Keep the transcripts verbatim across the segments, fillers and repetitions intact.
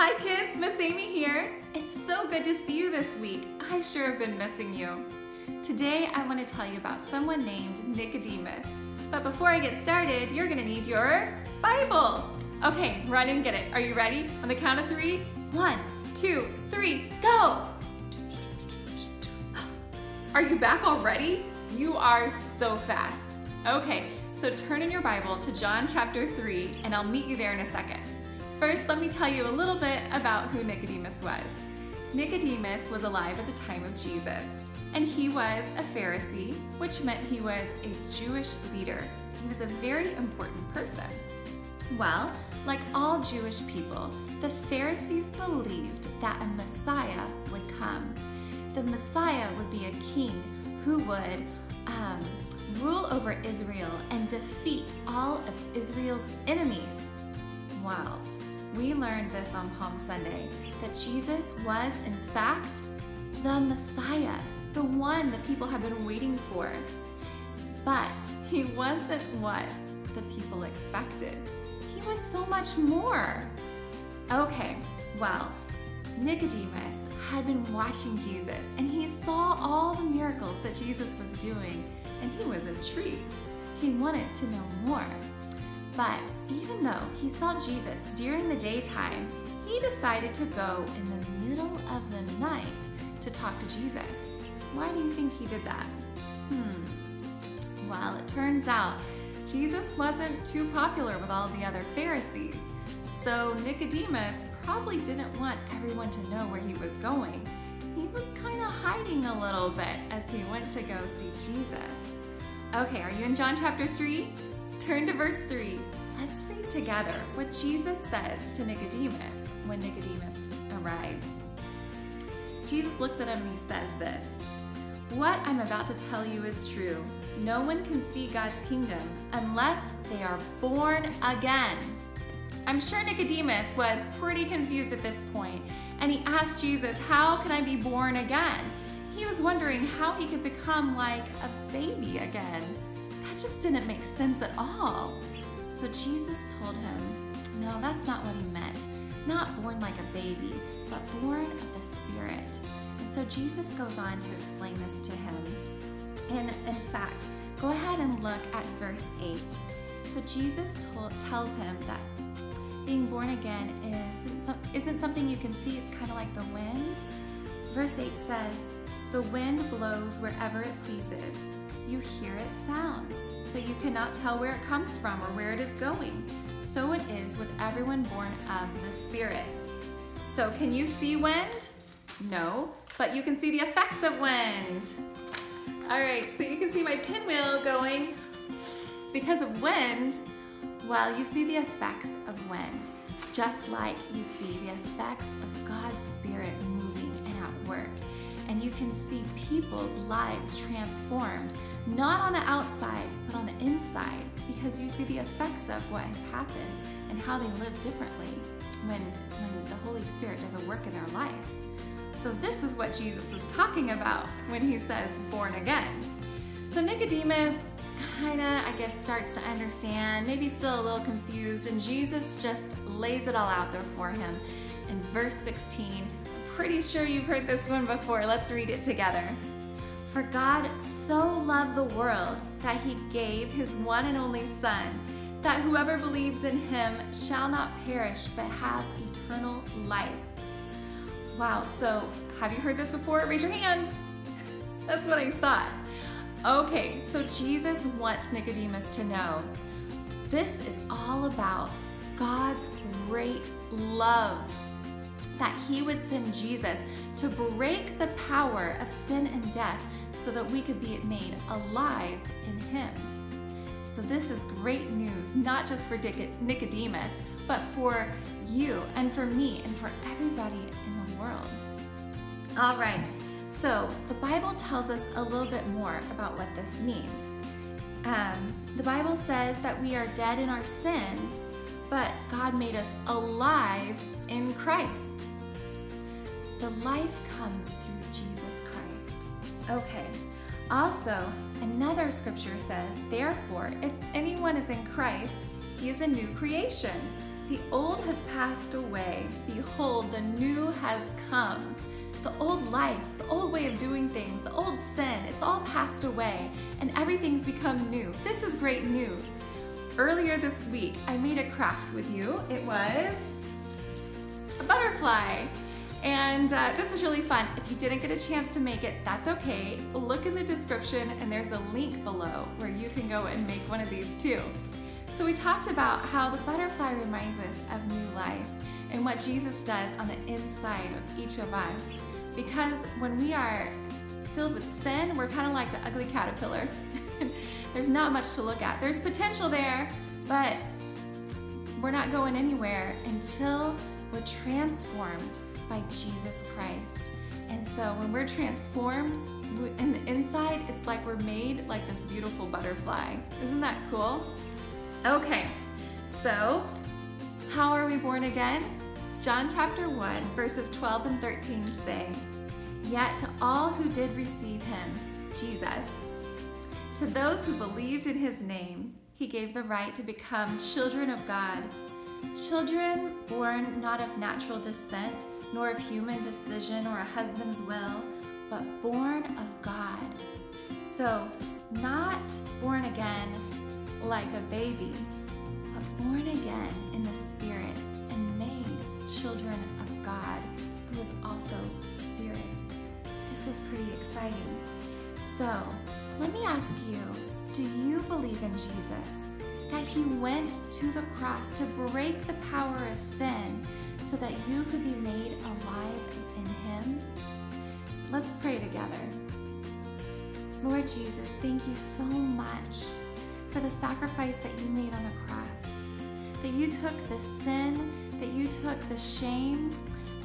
Hi kids, Miss Amy here. It's so good to see you this week. I sure have been missing you. Today I want to tell you about someone named Nicodemus. But before I get started, you're going to need your Bible. Okay, run and get it. Are you ready? On the count of three. One, two, three, go! Are you back already? You are so fast. Okay, so turn in your Bible to John chapter three and I'll meet you there in a second. First, let me tell you a little bit about who Nicodemus was. Nicodemus was alive at the time of Jesus, and he was a Pharisee, which meant he was a Jewish leader. He was a very important person. Well, like all Jewish people, the Pharisees believed that a Messiah would come. The Messiah would be a king who would um, rule over Israel and defeat all of Israel's enemies. Wow. We learned this on Palm Sunday, that Jesus was, in fact, the Messiah, the one that people have been waiting for. But he wasn't what the people expected. He was so much more. Okay, well, Nicodemus had been watching Jesus, and he saw all the miracles that Jesus was doing, and he was intrigued. He wanted to know more. But even though he saw Jesus during the daytime, he decided to go in the middle of the night to talk to Jesus. Why do you think he did that? Hmm. Well, it turns out Jesus wasn't too popular with all the other Pharisees, so Nicodemus probably didn't want everyone to know where he was going. He was kind of hiding a little bit as he went to go see Jesus. Okay, are you in John chapter three? Turn to verse three. Let's read together what Jesus says to Nicodemus when Nicodemus arrives. Jesus looks at him and he says this, "What I'm about to tell you is true. No one can see God's kingdom unless they are born again." I'm sure Nicodemus was pretty confused at this point, and he asked Jesus, "How can I be born again?" He was wondering how he could become like a baby again. Just didn't make sense at all. So Jesus told him, no, that's not what he meant. Not born like a baby, but born of the Spirit. And so Jesus goes on to explain this to him. And in fact, go ahead and look at verse eight. So Jesus told, tells him that being born again isn't, some, isn't something you can see. It's kind of like the wind. Verse eight says, "The wind blows wherever it pleases. You hear its sound, but you cannot tell where it comes from or where it is going. So it is with everyone born of the Spirit." So can you see wind? No, but you can see the effects of wind. All right, so you can see my pinwheel going because of wind. Well, you see the effects of wind, just like you see the effects of God's Spirit moving and at work. And you can see people's lives transformed, not on the outside, but on the inside, because you see the effects of what has happened and how they live differently when, when the Holy Spirit does a work in their life. So this is what Jesus is talking about when he says born again. So Nicodemus kind of, I guess, starts to understand, maybe still a little confused, and Jesus just lays it all out there for him in verse sixteen. Pretty sure you've heard this one before. Let's read it together. "For God so loved the world that he gave his one and only Son, that whoever believes in him shall not perish but have eternal life." Wow, so have you heard this before? Raise your hand. That's what I thought. Okay, so Jesus wants Nicodemus to know this is all about God's great love, that he would send Jesus to break the power of sin and death so that we could be made alive in him. So this is great news, not just for Nicodemus, but for you and for me and for everybody in the world. All right, so the Bible tells us a little bit more about what this means. Um, the Bible says that we are dead in our sins, but God made us alive in Christ. The life comes through Jesus Christ. Okay, also another scripture says, "Therefore, if anyone is in Christ, He is a new creation. The old has passed away. Behold, the new has come. The old life, the old way of doing things, the old sin, it's all passed away and everything's become new. This is great news. Earlier this week, I made a craft with you. It was a butterfly. And uh, this is really fun. If you didn't get a chance to make it, that's okay. Look in the description and there's a link below where you can go and make one of these too. So we talked about how the butterfly reminds us of new life and what Jesus does on the inside of each of us. Because when we are filled with sin, we're kind of like the ugly caterpillar. There's not much to look at. There's potential there, but we're not going anywhere until we're transformed by Jesus Christ. And so when we're transformed in the inside, it's like we're made like this beautiful butterfly. Isn't that cool? Okay, so how are we born again? John chapter one, verses twelve and thirteen say, "Yet to all who did receive him," Jesus, "to those who believed in his name, he gave the right to become children of God. Children born not of natural descent, nor of human decision or a husband's will, but born of God." So not born again like a baby, but born again in the Spirit and made children of God, who is also Spirit. This is pretty exciting. So let me ask you, do you believe in Jesus? That he went to the cross to break the power of sin so that you could be made alive in him? Let's pray together. Lord Jesus, thank you so much for the sacrifice that you made on the cross, that you took the sin, that you took the shame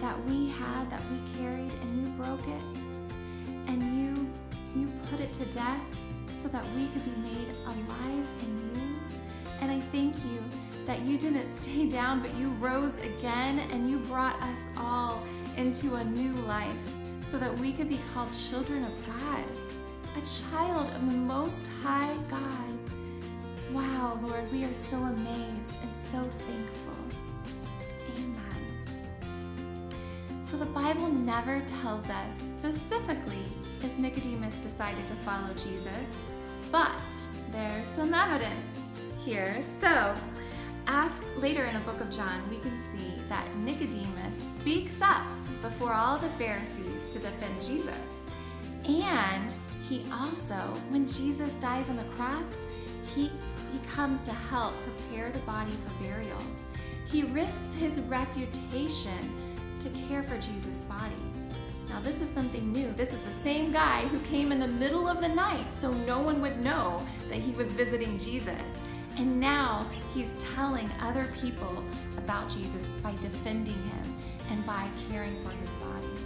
that we had, that we carried, and you broke it, and you, you put it to death so that we could be made alive in you. And I thank you that you didn't stay down, but you rose again and you brought us all into a new life so that we could be called children of God, a child of the Most High God. Wow, Lord, we are so amazed and so thankful. Amen. So the Bible never tells us specifically if Nicodemus decided to follow Jesus, but there's some evidence here. So after, later in the book of John, we can see that Nicodemus speaks up before all the Pharisees to defend Jesus. And he also, when Jesus dies on the cross, he, he comes to help prepare the body for burial. He risks his reputation to care for Jesus' body. Now this is something new. This is the same guy who came in the middle of the night so no one would know that he was visiting Jesus. And now he's telling other people about Jesus by defending him and by caring for his body.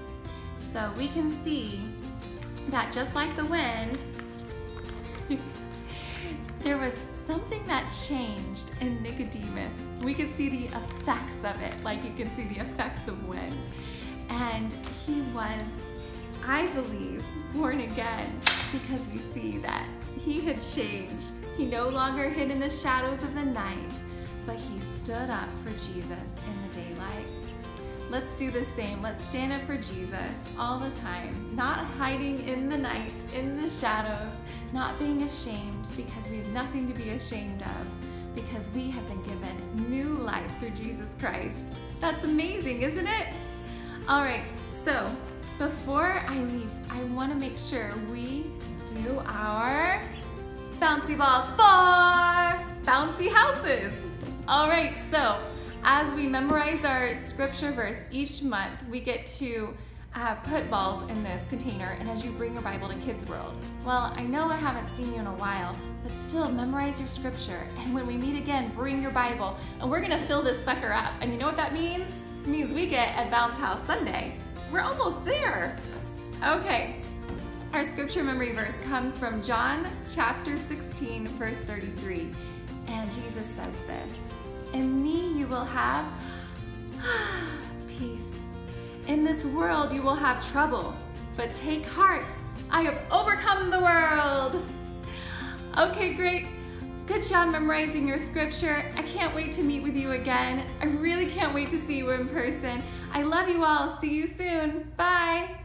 So we can see that just like the wind, there was something that changed in Nicodemus. We could see the effects of it, like you can see the effects of wind. And he was, I believe, born again, because we see that he had changed. He no longer hid in the shadows of the night, but he stood up for Jesus in the daylight. Let's do the same. Let's stand up for Jesus all the time, not hiding in the night, in the shadows, not being ashamed, because we have nothing to be ashamed of, because we have been given new life through Jesus Christ. That's amazing, isn't it? All right, so before I leave, I want to make sure we do our bouncy balls for bouncy houses. All right, so as we memorize our scripture verse each month, we get to uh, put balls in this container, and as you bring your Bible to KidsWorld. Well, I know I haven't seen you in a while, but still memorize your scripture, and when we meet again, bring your Bible, and we're gonna fill this sucker up. And you know what that means? It means we get a Bounce House Sunday. We're almost there. Okay. Our scripture memory verse comes from John chapter sixteen, verse thirty-three. And Jesus says this, "In me you will have peace. In this world you will have trouble, but take heart, I have overcome the world." Okay, great. Good job memorizing your scripture. I can't wait to meet with you again. I really can't wait to see you in person. I love you all. See you soon. Bye.